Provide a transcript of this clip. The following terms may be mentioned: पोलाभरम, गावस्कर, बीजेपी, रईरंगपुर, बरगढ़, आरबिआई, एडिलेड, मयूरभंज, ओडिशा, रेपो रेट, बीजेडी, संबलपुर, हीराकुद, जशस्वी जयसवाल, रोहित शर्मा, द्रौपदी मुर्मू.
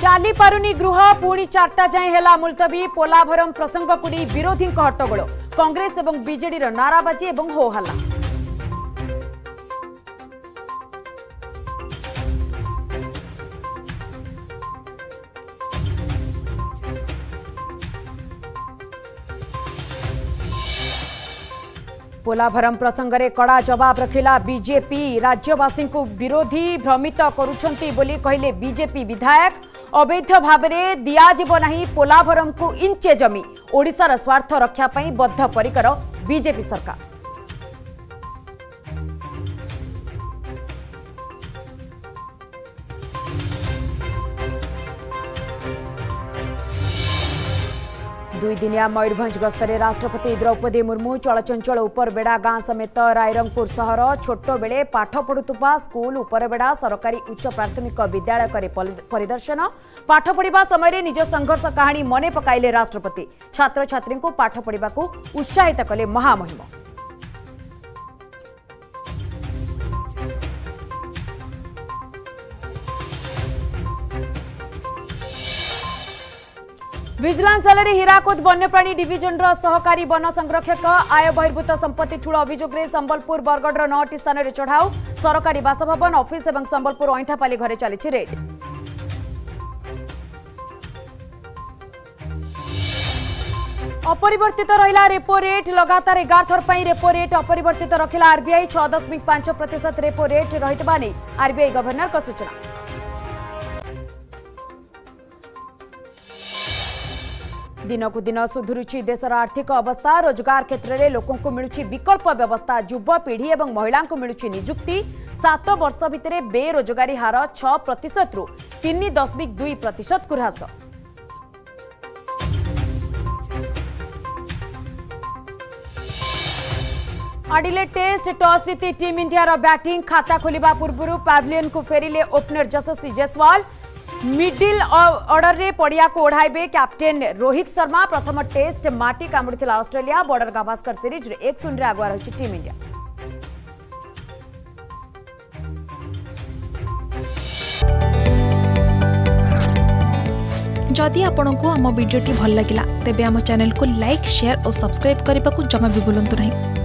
चाली पारुनी गृह पुणी चार्टा जाए है मुलतवी पोलाभरम प्रसंग कुड़ी विरोधी हट्टगोल कांग्रेस एवं बीजेडी नाराबाजी एवं हो हल्ला। पोलाभरम प्रसंग में कड़ा जवाब रखिला बीजेपी राज्यवासी को विरोधी भ्रमित करुछंती बोली कहले बीजेपी विधायक। अवैध भाव में दिजाव ना पोलाभरम को इंचे जमी ओडिशार स्वार्थ रक्षापी बद्धपरिकर बीजेपी सरकार। दुईदिनिया मयूरभंज गस्तर राष्ट्रपति द्रौपदी मुर्मू चलचंचल उपरबेड़ा गां समेत रईरंगपुर सहर छोट बेले पाठ पढ़ुवा स्कूल उपरबेड़ा सरकारी उच्च प्राथमिक विद्यालय करे परिदर्शन। पाठ पढ़ा समय निज संघर्ष कहानी मने पकाइले राष्ट्रपति छात्र छात्री को पाठ पढ़ा उत्साहित कले महामहिम। विजिलेंस आलरे हीराकुद वन्यप्राणी डिविजन सहकारी वन संरक्षक आय बहिर्भूत संपत्ति ठूल अभियोग में संबलपुर बरगढ़ 9 स्थान में चढ़ाऊ। सरकारी बासभवन ऑफिस एवं संबलपुर अइंठापाली घरे चली रेड। अपरिवर्तित रहा रेपो रेट लगातार 11 थर पर रेपो रेट अपरिवर्तित रखिला आरबिआई 6.5% रेपो रेट रही आरबिआई गवर्नर का सूचना। दिनकु दिन सुधुरुची देशर आर्थिक अवस्था रोजगार क्षेत्र में लोकों को मिलुची विकल्प व्यवस्था युवपीढ़ी एवं महिला को मिलुची निजुक्ति। 7 वर्ष भितर बेरोजगारी हार 6% रु 3.2% को ह्रास। एडिलेड टेस्ट टॉस जीति टीम इंडिया बैटिंग खाता खोलिबा पूर्व पावेलियन को फेरिले opener जशस्वी जयसवाल। Middle order रे पड़िया को ओढ़ाइबे कैप्टेन रोहित शर्मा। प्रथम टेस्ट माटी कामुड़िथिला ऑस्ट्रेलिया बॉर्डर गावस्कर सीरीज रे 1-0 रे आगुआ रहिछि टीम इंडिया। जदि आपनकु हमर वीडियो टी भल लागिला तेबे हमर चैनल को लाइक शेयर और सब्सक्राइब करबा को जमा भी भूलंतु नहीं।